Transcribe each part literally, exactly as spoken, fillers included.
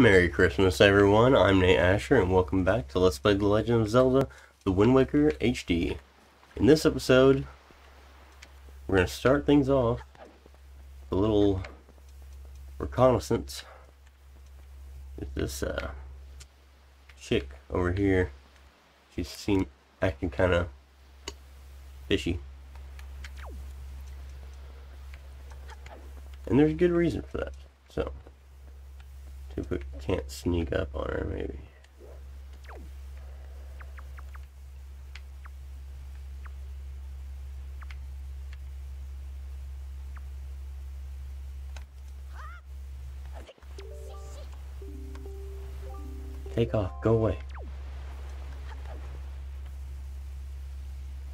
Merry Christmas, everyone. I'm Nate Asher, and welcome back to Let's Play The Legend of Zelda The Wind Waker H D. In this episode, we're going to start things off with a little reconnaissance with this uh, chick over here. She's seen acting kind of fishy. And there's a good reason for that, so. If we can't sneak up on her, maybe. Take off, go away.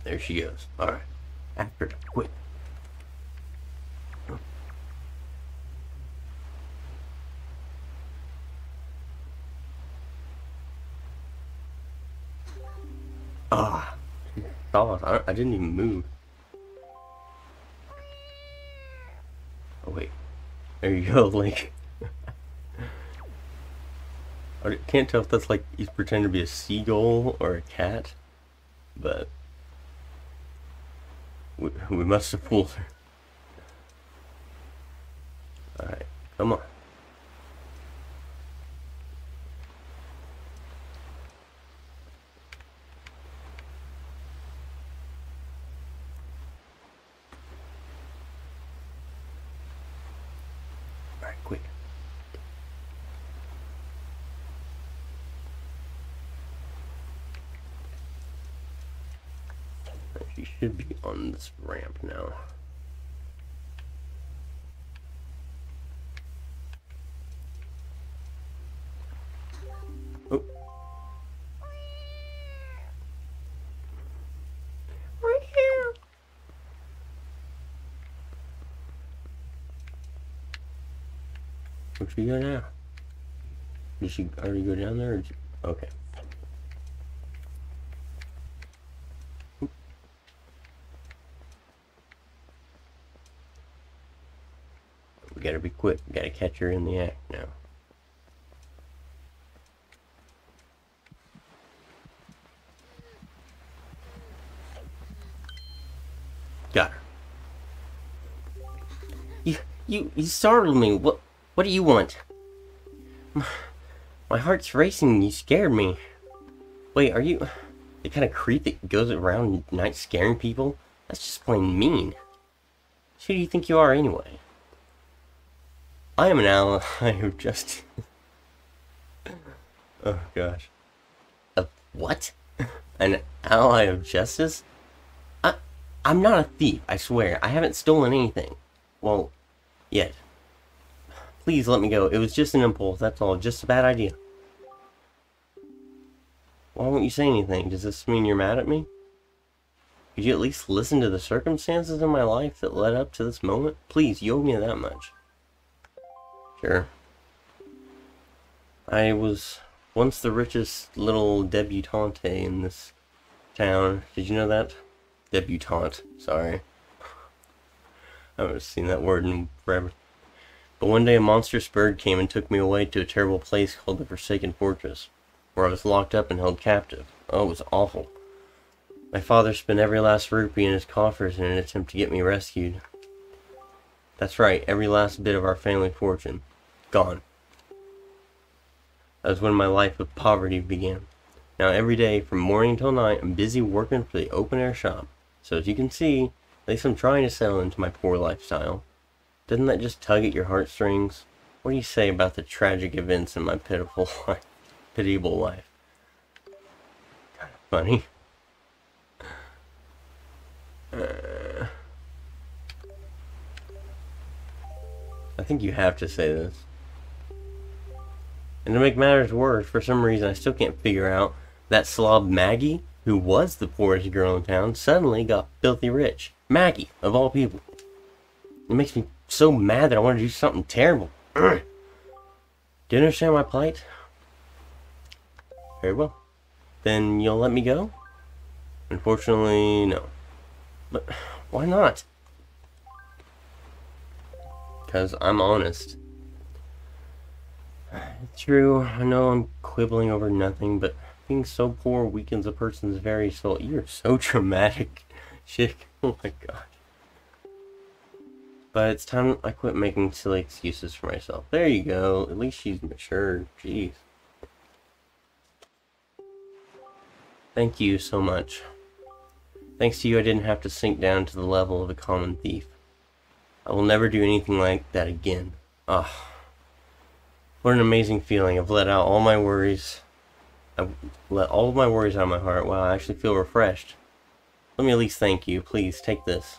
There she goes. Alright. After, quick. Ah, oh, I, I didn't even move. Oh wait, there you go, Link. I can't tell if that's like he's pretending to be a seagull or a cat, but we, we must have fooled her. All right, come on. She should be on this ramp now. Oh. Right here. Where'd she go now? Did she already go down there? Or did she... Okay. Gotta be quick. Gotta catch her in the act now. Got her. You, you, you startled me. What, what do you want? My, my heart's racing. You scared me. Wait, are you the kind of creep that goes around at night scaring people? That's just plain mean. Who do you think you are anyway? I am an ally of justice. Oh gosh. A what? An ally of justice? I, I'm not a thief, I swear. I haven't stolen anything. Well, yet. Please let me go. It was just an impulse, that's all. Just a bad idea. Why won't you say anything? Does this mean you're mad at me? Could you at least listen to the circumstances in my life that led up to this moment? Please, you owe me that much. Sure. I was once the richest little debutante in this town. Did you know that? Debutante, sorry. I haven't seen that word in forever. But one day a monstrous bird came and took me away to a terrible place called the Forsaken Fortress, where I was locked up and held captive. Oh, it was awful. My father spent every last rupee in his coffers in an attempt to get me rescued. That's right, every last bit of our family fortune. Gone. That was when my life of poverty began. Now every day, from morning till night, I'm busy working for the open-air shop. So as you can see, at least I'm trying to settle into my poor lifestyle. Doesn't that just tug at your heartstrings? What do you say about the tragic events in my pitiful life? Pitiable life? Kind of funny. Uh... I think you have to say this. And to make matters worse, for some reason I still can't figure out, that slob Maggie, who was the poorest girl in town, suddenly got filthy rich. Maggie, of all people. It makes me so mad that I want to do something terrible. Do you understand my plight? Very well. Then you'll let me go? Unfortunately, no. But why not? Because I'm honest. True, I know I'm quibbling over nothing, but being so poor weakens a person's very soul. You're so dramatic, chick. Oh my god. But it's time I quit making silly excuses for myself. There you go. At least she's matured. Jeez. Thank you so much. Thanks to you, I didn't have to sink down to the level of a common thief. I will never do anything like that again. Ugh. What an amazing feeling. I've let out all my worries. I've let all of my worries out of my heart. Wow, I actually feel refreshed. Let me at least thank you. Please, take this.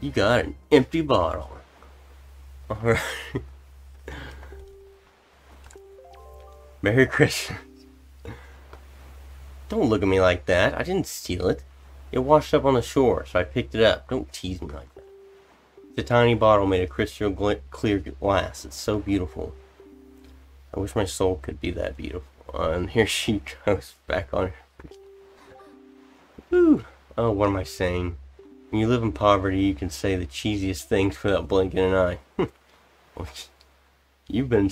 You got an empty bottle. Alright. Merry Christmas. Don't look at me like that. I didn't steal it. It washed up on the shore, so I picked it up. Don't tease me like that. It's a tiny bottle made of crystal gl- clear glass. It's so beautiful. I wish my soul could be that beautiful. Uh, and here she goes back on her. Woo. Oh, what am I saying? When you live in poverty, you can say the cheesiest things without blinking an eye. You've been...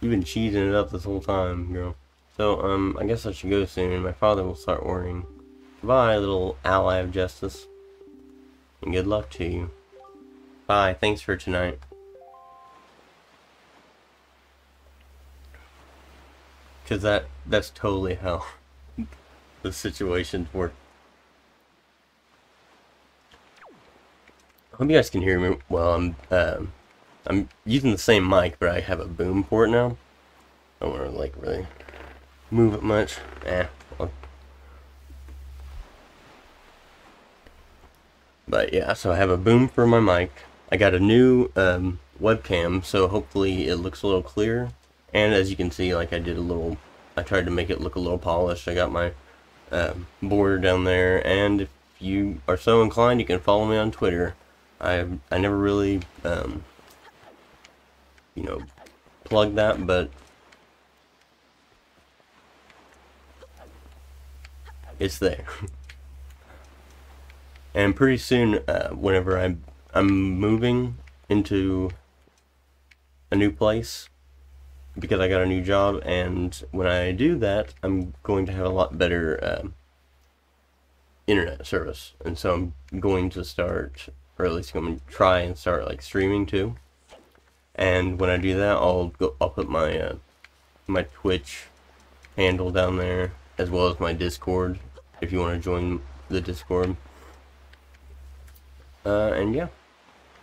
You've been cheesing it up this whole time, girl. So, um, I guess I should go soon. My father will start worrying. Goodbye, little ally of justice. And good luck to you. Bye. Thanks for tonight. Because that, that's totally how the situations work. I hope you guys can hear me. Well, I'm, uh, I'm using the same mic, but I have a boom port now. I don't want to, like, really... move it much. Eh. Well. But yeah, so I have a boom for my mic. I got a new um, webcam, so hopefully it looks a little clearer. And as you can see, like I did a little, I tried to make it look a little polished. I got my um, border down there, and if you are so inclined, you can follow me on Twitter. I I never really, um, you know, plug that, but it's there. And pretty soon, uh, whenever I'm, I'm moving into a new place, because I got a new job, and when I do that, I'm going to have a lot better uh, internet service. And so I'm going to start, or at least I'm going to try and start like streaming too. And when I do that, I'll go, I'll put my uh, my Twitch handle down there, as well as my Discord, if you want to join the Discord. Uh, and yeah,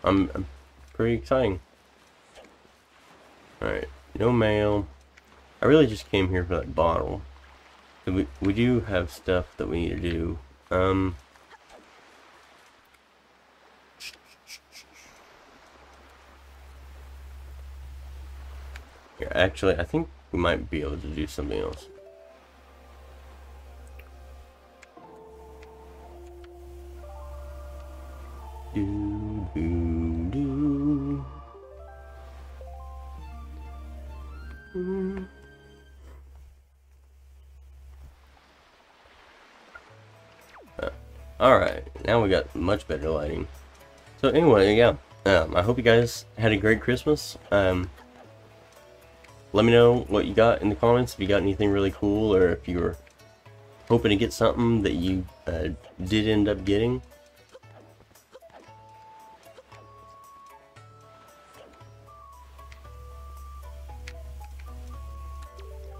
I'm, I'm pretty exciting. Alright, no mail. I really just came here for that bottle. We, we do have stuff that we need to do. Um, yeah, actually, I think we might be able to do something else. Do, do, do. Mm. Uh, Alright, now we got much better lighting. So anyway, yeah, um, I hope you guys had a great Christmas. Um, let me know what you got in the comments, if you got anything really cool, or if you were hoping to get something that you uh, did end up getting.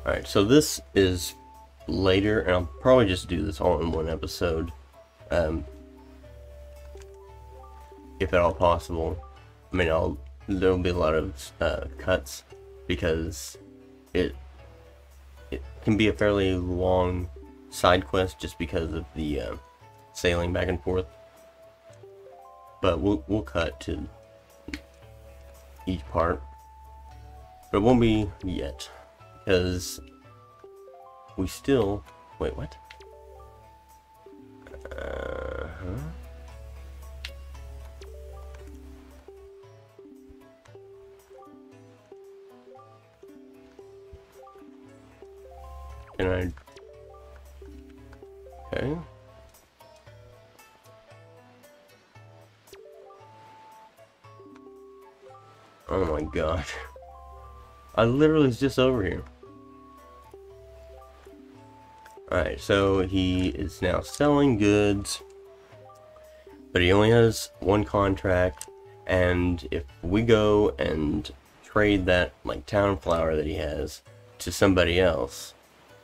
Alright, so this is later, and I'll probably just do this all in one episode, um, if at all possible. I mean, I'll, there'll be a lot of uh, cuts, because it it can be a fairly long side quest just because of the uh, sailing back and forth. But we'll, we'll cut to each part, but it won't be yet. Because we still... Wait, what? Uh-huh. Can I... Okay. Oh my god. I literally was just over here. Alright, so he is now selling goods, but he only has one contract, and if we go and trade that, like, town flower that he has to somebody else,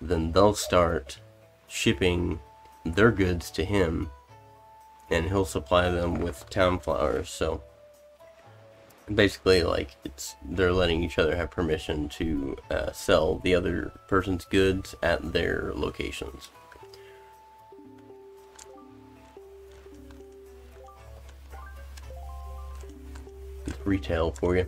then they'll start shipping their goods to him, and he'll supply them with town flowers. So basically, like, it's they're letting each other have permission to uh, sell the other person's goods at their locations. It's retail for you.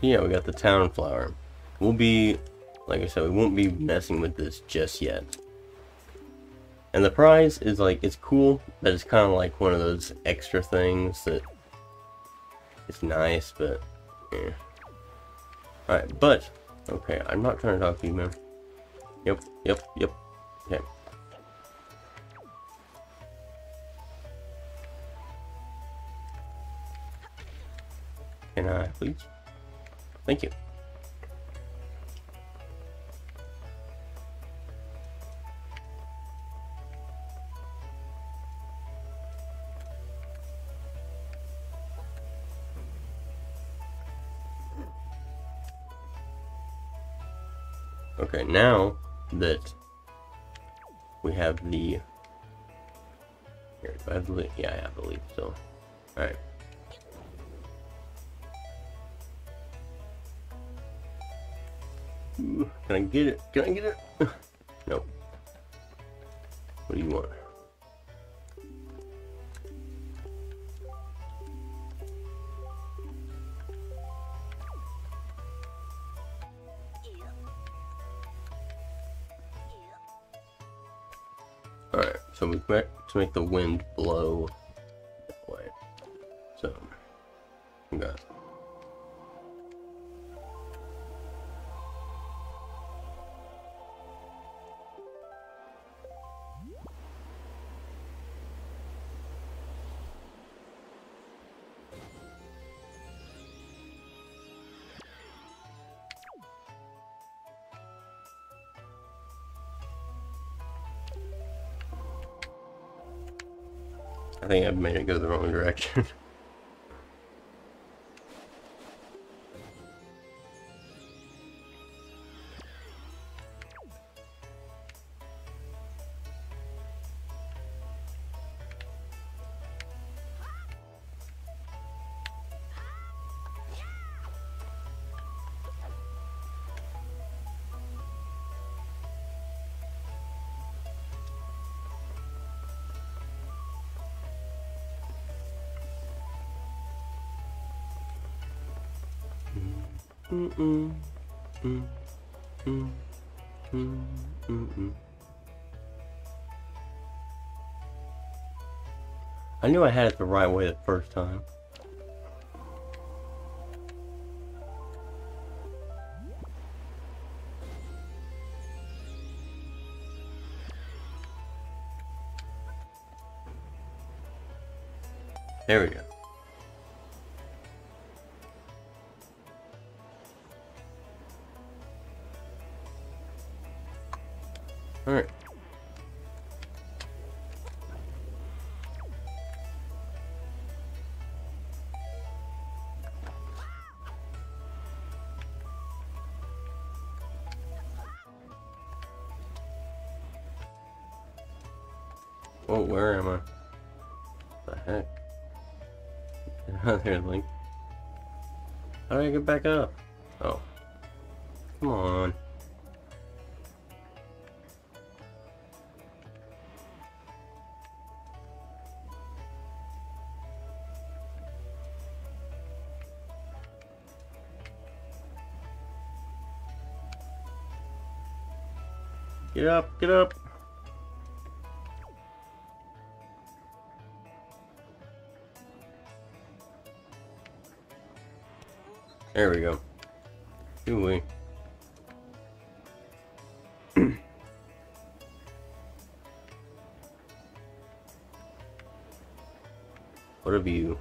Yeah, we got the town flower. We'll be, like I said, we won't be messing with this just yet. And the prize is, like, it's cool, but it's kind of like one of those extra things that it's nice, but yeah. Alright, but okay, I'm not trying to talk to you, man. Yep, yep, yep. Okay. Can I please? Thank you. Okay, now that we have the... Here, do I have the leaf? Yeah, I believe so. Alright. Can I get it? Can I get it? Nope. What do you want? Alright, so we have to make the wind blow that way. So, we got it. I think I've made it go the wrong direction. Mm-mm. Mm. Mm. Mm. Mm-mm. I knew I had it the right way the first time. There we go. Alright. Oh, where am I? What the heck? Get out of there, Link. How do I get back up? Oh. Come on. Get up, get up. There we go. Ooh-wee. What a view.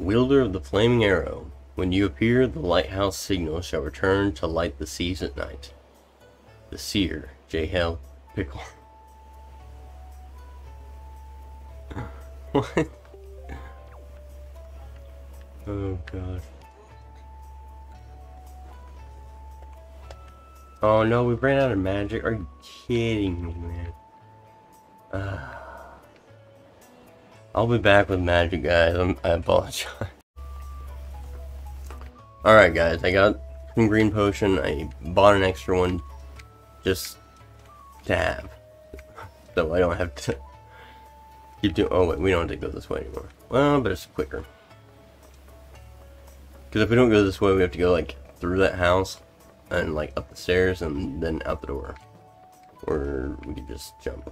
Wielder of the Flaming Arrow. When you appear, the lighthouse signal shall return to light the seas at night. The Seer, J H L Pickle. What? Oh god. Oh no, we ran out of magic. Are you kidding me, man? Uh, I'll be back with magic, guys. I'm, I apologize. Alright, guys. I got some green potion. I bought an extra one just to have. So I don't have to keep doing... Oh, wait. We don't have to go this way anymore. Well, but it's quicker. Because if we don't go this way, we have to go, like, through that house and, like, up the stairs and then out the door. Or we could just jump.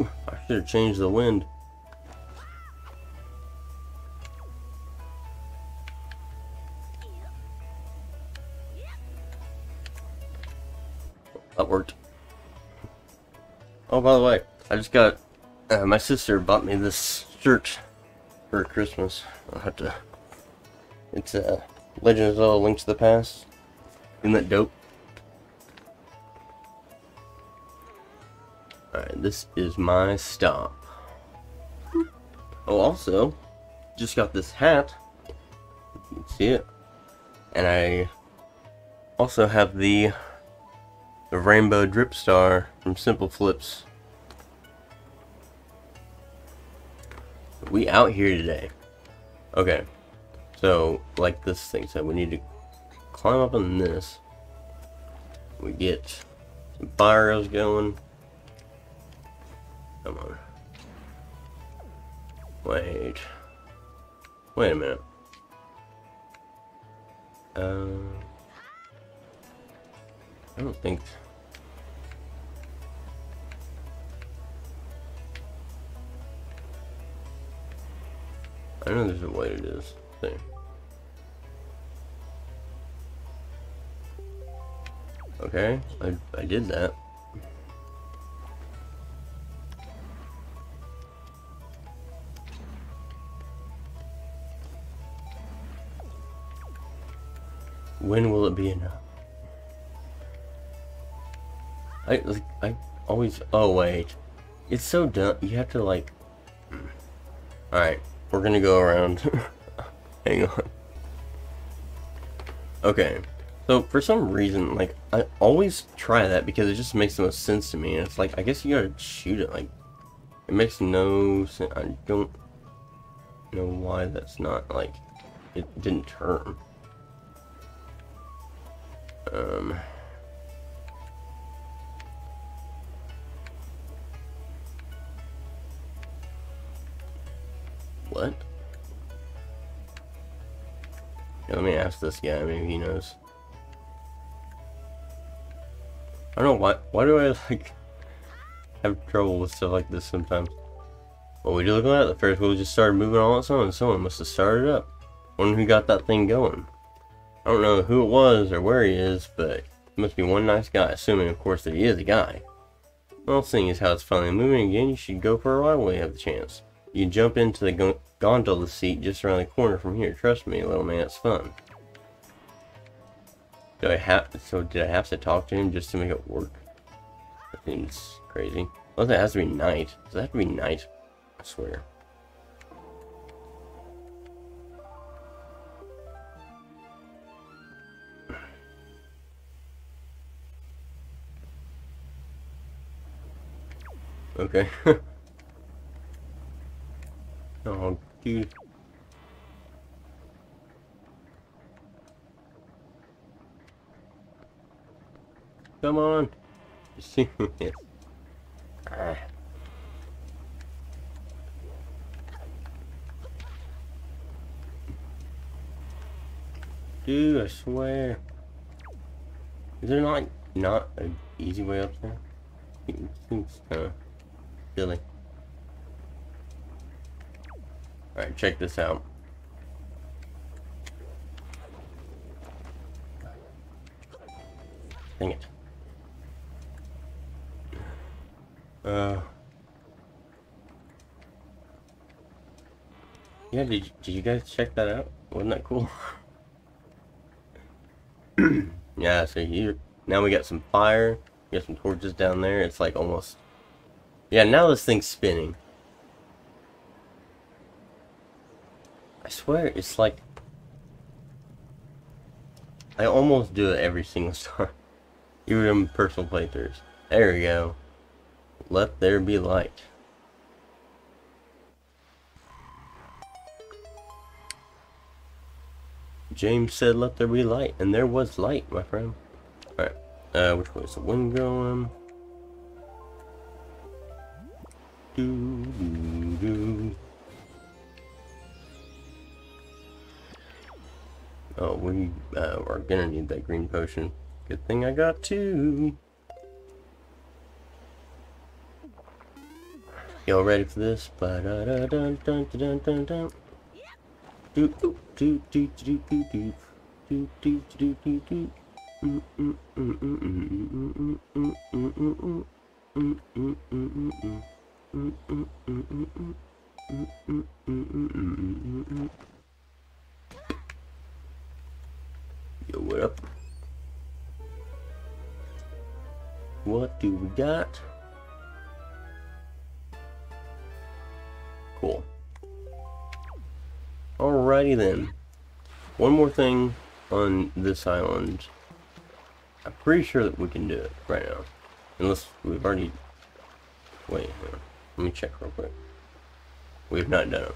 Ooh, I should have changed the wind. That worked. Oh, by the way, I just got... Uh, my sister bought me this shirt for Christmas. I'll have to... It's uh, Legend of Zelda Link's to the Past. Isn't that dope? Alright, this is my stop. Oh, also, just got this hat. You can see it. And I also have the, the Rainbow Drip Star from Simple Flips. We out here today. Okay, so like this thing said, we need to climb up on this. We get some fire arrows going. Come on. Wait. Wait a minute. Um, I don't think. I know there's a way to do this thing. Okay, I, I did that. When will it be enough? I, like, I always, oh wait. It's so dumb, you have to like, alright. We're gonna go around. Hang on. Okay, so for some reason, like, I always try that because it just makes the most sense to me. And it's like, I guess you gotta shoot it. Like, it makes no sense. I don't know why that's not, like, it didn't turn. Um... What? Yeah, let me ask this guy, maybe he knows. I don't know why why do I like have trouble with stuff like this sometimes. Well, we do look at that, the Ferris wheel just started moving all its own and someone must have started up. Wonder who got that thing going. I don't know who it was or where he is, but it must be one nice guy, assuming of course that he is a guy. Well, seeing as how it's finally moving again, you should go for a ride while you have the chance. You jump into the gondola seat just around the corner from here. Trust me, little man, it's fun. Do I have to, so did I have to talk to him just to make it work? That seems crazy. Unless it has to be night. Does it have to be night? I swear. Okay. Oh, dude. Come on. See it. Ah. Dude, I swear. Is there not not an easy way up there? It seems kind of silly. Alright, check this out. Dang it. Uh, Yeah, did, did you guys check that out? Wasn't that cool? Yeah, so here, now we got some fire, we got some torches down there, it's like almost... Yeah, now this thing's spinning. I swear, it's like... I almost do it every single time. Even in personal playthroughs. There we go. Let there be light. James said, let there be light. And there was light, my friend. Alright. Uh, which way is the wind going? Doo, doo, doo. Oh, we uh, are gonna need that green potion. Good thing I got two. Y'all ready for this? Ba-da-da-dun-dun-dun-dun-dun-dun. Do do do do do do do do do do do do. Mm mm mm mm mm mm mm mm mm. Yo, what up? What do we got? Cool. Alrighty then. One more thing on this island. I'm pretty sure that we can do it right now. Unless we've already... Wait, hang on. Let me check real quick. We've not done it.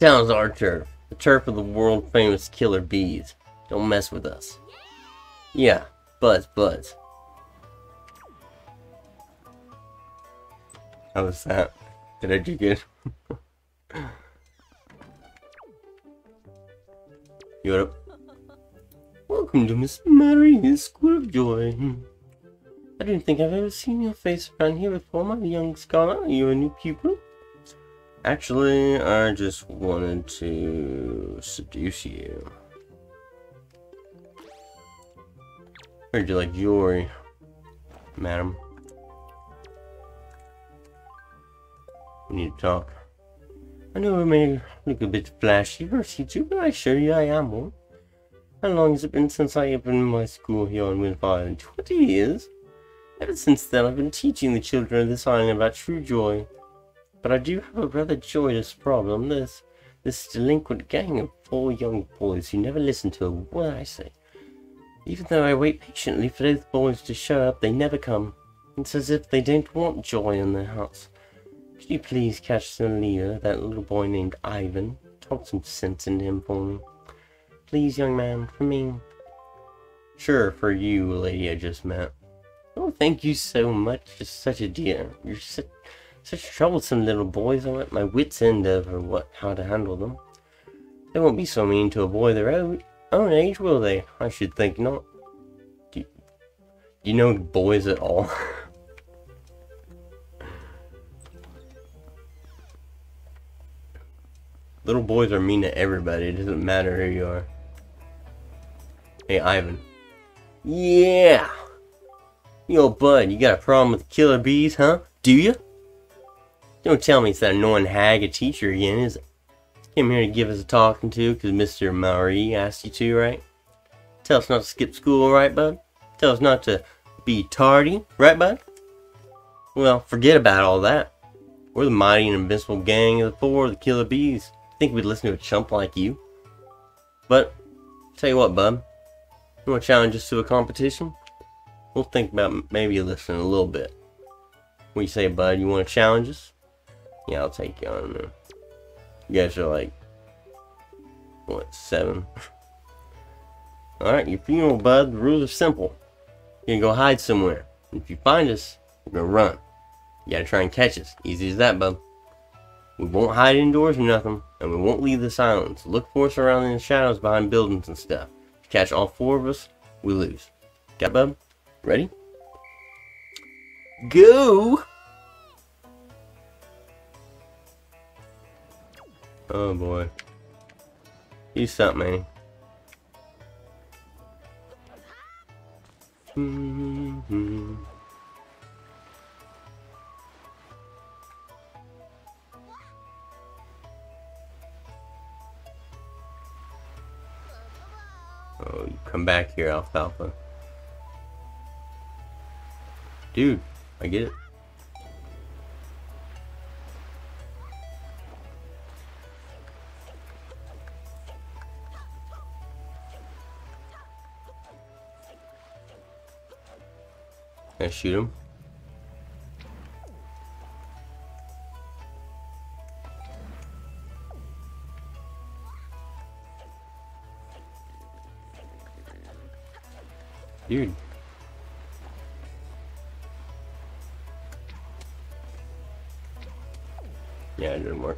Town's our turf, the turf of the world-famous killer bees. Don't mess with us. Yeah, buzz, buzz. How was that? Did I do good? You up? Welcome to Miss Mary's School of Joy. I didn't think I've ever seen your face around here before, my young scholar. Are you a new pupil? Actually, I just wanted to seduce you. Heard you like jewelry, madam. We need to talk. I know I may look a bit flashy versus you, but I assure you I am one. How long has it been since I opened my school here on Windfall? twenty years? Ever since then, I've been teaching the children of this island about true joy. But I do have a rather joyous problem. There's this delinquent gang of poor young boys who never listen to a word I say. Even though I wait patiently for those boys to show up, they never come. It's as if they don't want joy in their hearts. Could you please catch the leader, that little boy named Ivan? Talk some sense into him for me. Please, young man, for me. Sure, for you, lady I just met. Oh, thank you so much. You're such a dear. You're such... Such troublesome little boys. I'm at my wits' end over what, how to handle them. They won't be so mean to a boy their own, own age, will they? I should think not. Do you, do you know boys at all? Little boys are mean to everybody. It doesn't matter who you are. Hey, Ivan. Yeah! Yo, bud, you got a problem with killer bees, huh? Do you? Don't tell me it's that annoying hag a teacher again, is it? Came here to give us a talking to because Mister Maury asked you to, right? Tell us not to skip school, right, bud? Tell us not to be tardy, right, bud? Well, forget about all that. We're the mighty and invincible gang of the poor, the killer bees. Think we'd listen to a chump like you? But, tell you what, bud. You want to challenge us to a competition? We'll think about maybe listening a little bit. What do you say, bud? You want to challenge us? Yeah, I'll take you on there. You guys are like what, seven? Alright, your funeral, bud. The rules are simple. You're gonna go hide somewhere. If you find us, you're gonna run. You gotta try and catch us. Easy as that, bub. We won't hide indoors or nothing, and we won't leave this island. So look for us around in the shadows behind buildings and stuff. If you catch all four of us, we lose. Got it, bub? Ready? Go! Oh boy. He's something, ain't he? Mm-hmm. Oh, you come back here, Alfalfa. Dude, I get it. Can I shoot him? Dude. Yeah, it didn't work.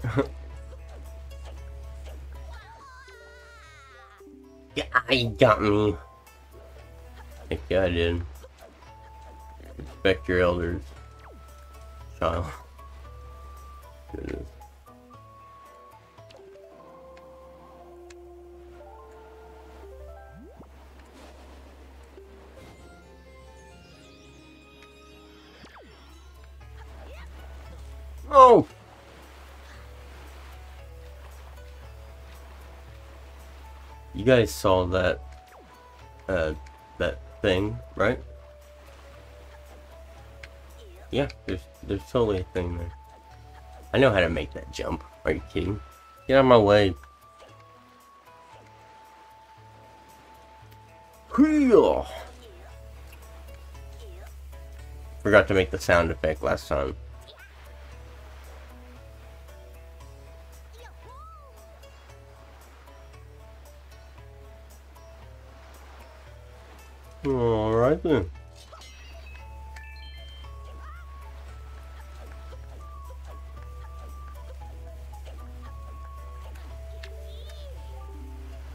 Yeah, he got me. Heck yeah, I did. Respect your elders, child. Goodness. Oh! You guys saw that, uh, that thing, right? Yeah, there's, there's totally a thing there. I know how to make that jump. Are you kidding? Get out of my way. Forgot to make the sound effect last time. Alright then.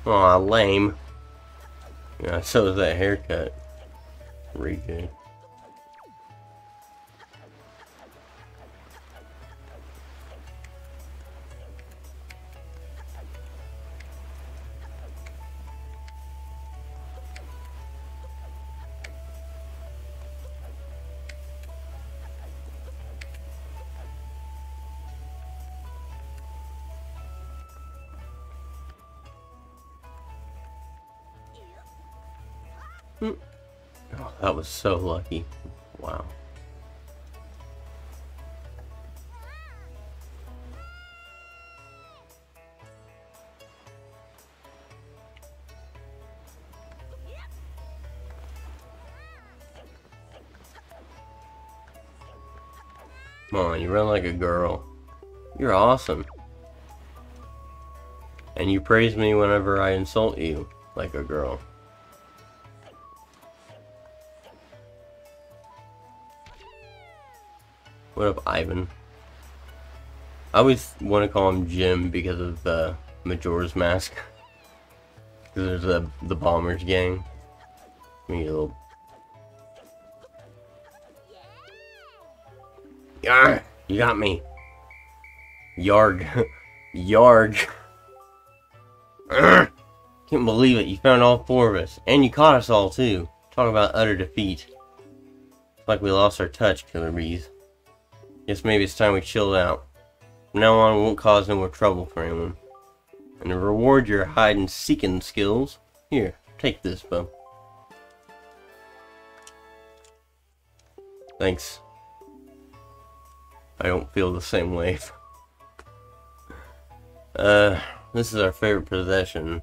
Aw, lame. Yeah, so is that haircut. Pretty good. Oh, that was so lucky. Wow. Come on, you run like a girl. You're awesome. And you praise me whenever I insult you like a girl. What up, Ivan? I always want to call him Jim because of uh, Majora's Mask. Because there's uh, the Bombers gang. Me little. Yarg! You got me! Yarg. Yarg. Arrgh. Can't believe it. You found all four of us. And you caught us all, too. Talk about utter defeat. It's like we lost our touch, Killer Bees. Guess maybe it's time we chilled out. From now on, we won't cause no more trouble for anyone. And to reward your hide and seeking skills, here, take this, bub. Thanks. I don't feel the same way. uh, this is our favorite possession.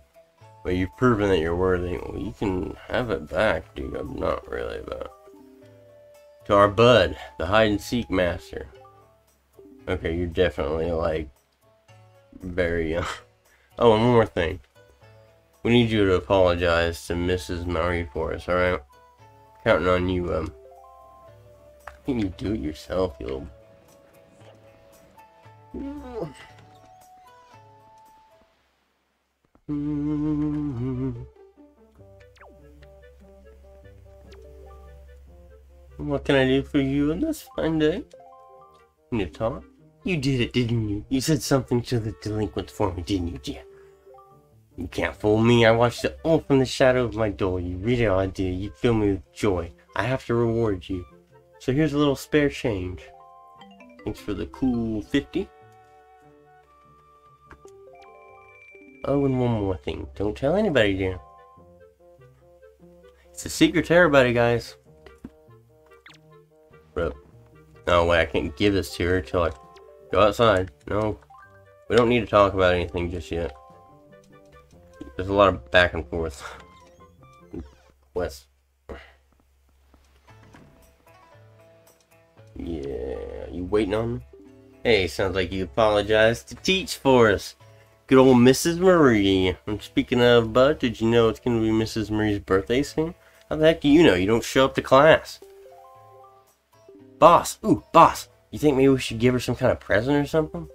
But you've proven that you're worthy. Well, you can have it back, dude. I'm not really about. To our bud, the hide and seek master. Okay, you're definitely like very young. Oh, and one more thing. We need you to apologize to Missus Murray for us, alright? Counting on you, um... Can you do it yourself, you little... What can I do for you on this fine day? Can you talk? You did it, didn't you? You said something to the delinquent for me, didn't you, dear? You can't fool me. I watched it all from the shadow of my door. You really are, dear. You fill me with joy. I have to reward you. So here's a little spare change. Thanks for the cool fifty. Oh, and one more thing. Don't tell anybody, dear. It's a secret to everybody, guys. Bro. No way, I can't give this to her till I go outside. No. We don't need to talk about anything just yet. There's a lot of back and forth. Wes. Yeah, you waiting on me? Hey, sounds like you apologized to teach for us. Good old Missus Marie. And speaking of, bud, did you know it's going to be Missus Marie's birthday soon? How the heck do you know? You don't show up to class. Boss, ooh, boss, you think maybe we should give her some kind of present or something?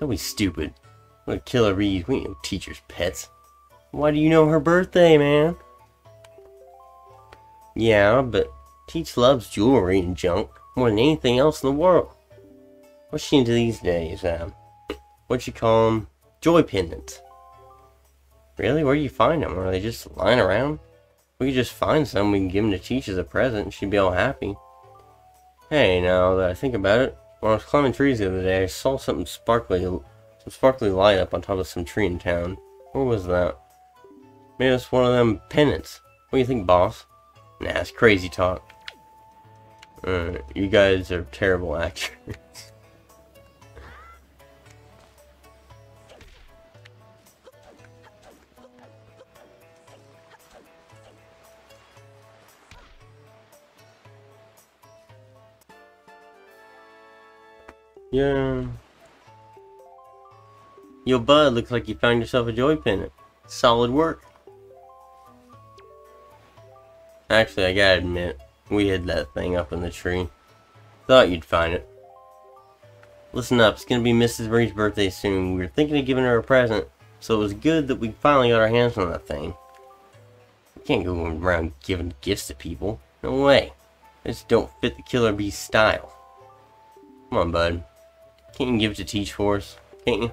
Don't be stupid. What a killer read. We ain't no teachers' pets. Why do you know her birthday, man? Yeah, but Teach loves jewelry and junk more than anything else in the world. What's she into these days? Um, what you call them? Joy pendants. Really? Where do you find them? Are they just lying around? We could just find some. We can give them to Teach as a present. She'd be all happy. Hey, now that I think about it, when I was climbing trees the other day, I saw something sparkly. Some sparkly light up on top of some tree in town. Where was that? Maybe it's one of them pennants. What do you think, boss? Nah, it's crazy talk. Uh, you guys are terrible actors. Yeah. Yo, bud, looks like you found yourself a joy pendant. Solid work. Actually, I gotta admit, we had that thing up in the tree. Thought you'd find it. Listen up, it's gonna be Missus Marie's birthday soon. We were thinking of giving her a present, so it was good that we finally got our hands on that thing. We can't go around giving gifts to people. No way. This don't fit the killer bee's style. Come on, bud. Can't you give it to Teach for us? Can't you?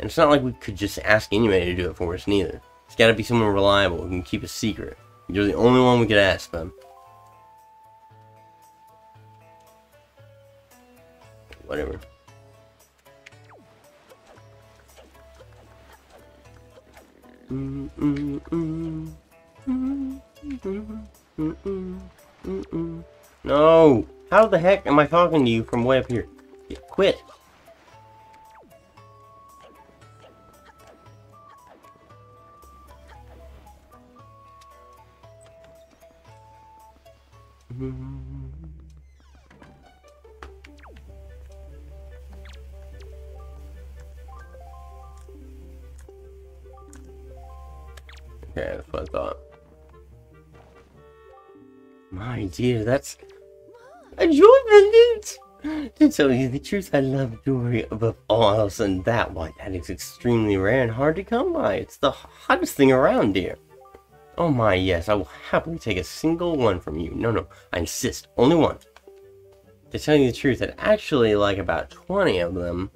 And it's not like we could just ask anybody to do it for us, neither. It's gotta be someone reliable who can keep a secret. You're the only one we could ask, bud. Whatever. Mm mm mm mm mm mm mm mm. No! How the heck am I talking to you from way up here? Yeah, quit! Okay, that's what I thought. My dear, that's a joy pendant! To tell you the truth, I love jewelry above all else, and that why that is extremely rare and hard to come by. It's the hottest thing around, dear. Oh my, yes, I will happily take a single one from you. No, no, I insist. Only one. To tell you the truth, I'd actually like about twenty of them.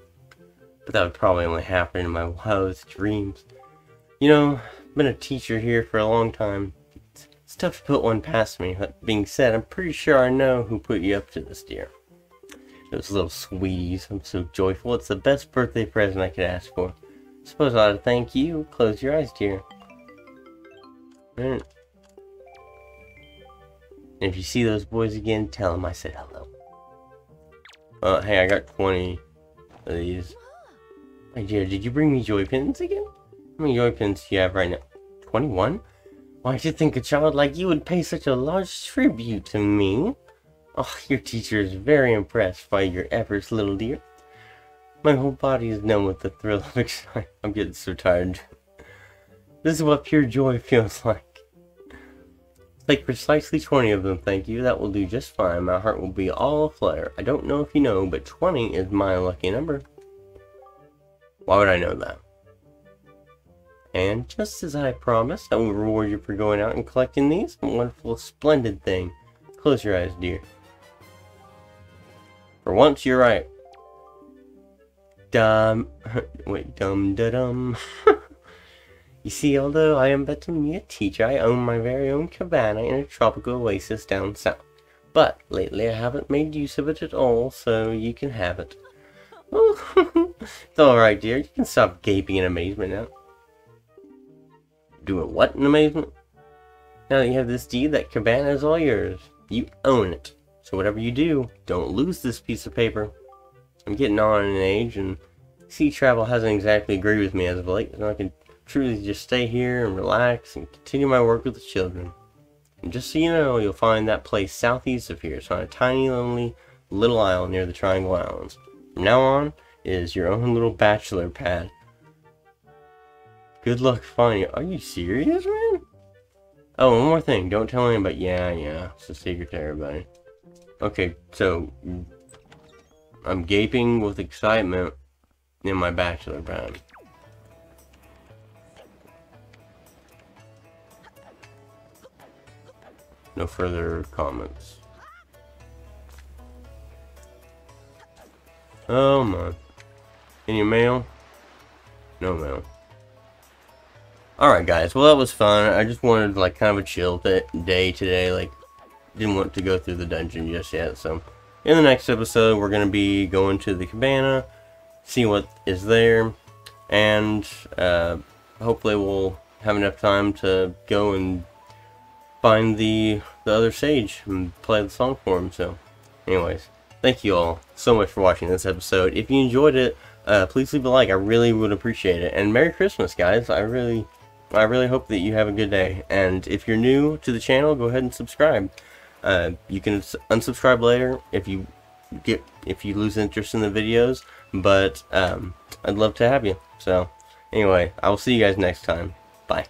But that would probably only happen in my wildest dreams. You know, I've been a teacher here for a long time. It's, it's tough to put one past me. That being said, I'm pretty sure I know who put you up to this, dear. Those little sweeties. I'm so joyful. It's the best birthday present I could ask for. Suppose I ought to thank you. Close your eyes, dear. And if you see those boys again, tell them I said hello. Uh, hey, I got twenty of these. My dear, did you bring me joy pins again? How many joy pins do you have right now? twenty-one? Why do you think a child like you would pay such a large tribute to me? Oh, your teacher is very impressed by your efforts, little dear. My whole body is numb with the thrill of excitement. I'm getting so tired. This is what pure joy feels like. Like precisely twenty of them, thank you. That will do just fine. My heart will be all aflutter. I don't know if you know, but twenty is my lucky number. Why would I know that? And just as I promised, I will reward you for going out and collecting these. A wonderful, splendid thing. Close your eyes, dear. For once, you're right. Dumb. Wait, dum da dum. You see, although I am but to me a teacher, I own my very own cabana in a tropical oasis down south. But lately I haven't made use of it at all, so you can have it. It's alright, dear. You can stop gaping in amazement now. Do it what in amazement? Now that you have this deed, that cabana is all yours. You own it. So whatever you do, don't lose this piece of paper. I'm getting on in age, and sea travel hasn't exactly agreed with me as of late, so I can truly just stay here and relax and continue my work with the children. And just so you know, you'll find that place southeast of here. It's on a tiny, lonely little isle near the Triangle Islands. From now on, it is your own little bachelor pad. Good luck finding it. Are you serious, man? Oh, one more thing. Don't tell anybody. Yeah, yeah. It's a secret to everybody. Okay, so I'm gaping with excitement in my bachelor pad. No further comments. Oh my. Any mail? No mail. Alright guys, well that was fun. I just wanted like kind of a chill day today, like didn't want to go through the dungeon just yet, so in the next episode we're going to be going to the cabana, see what is there, and uh, hopefully we'll have enough time to go and find the, the other sage and play the song for him, so anyways, thank you all so much for watching this episode. If you enjoyed it, uh, please leave a like, I really would appreciate it, and Merry Christmas guys, I really... I really hope that you have a good day, and if you're new to the channel, go ahead and subscribe. Uh, you can unsubscribe later if you get if you lose interest in the videos, but um, I'd love to have you. So, anyway, I will see you guys next time. Bye.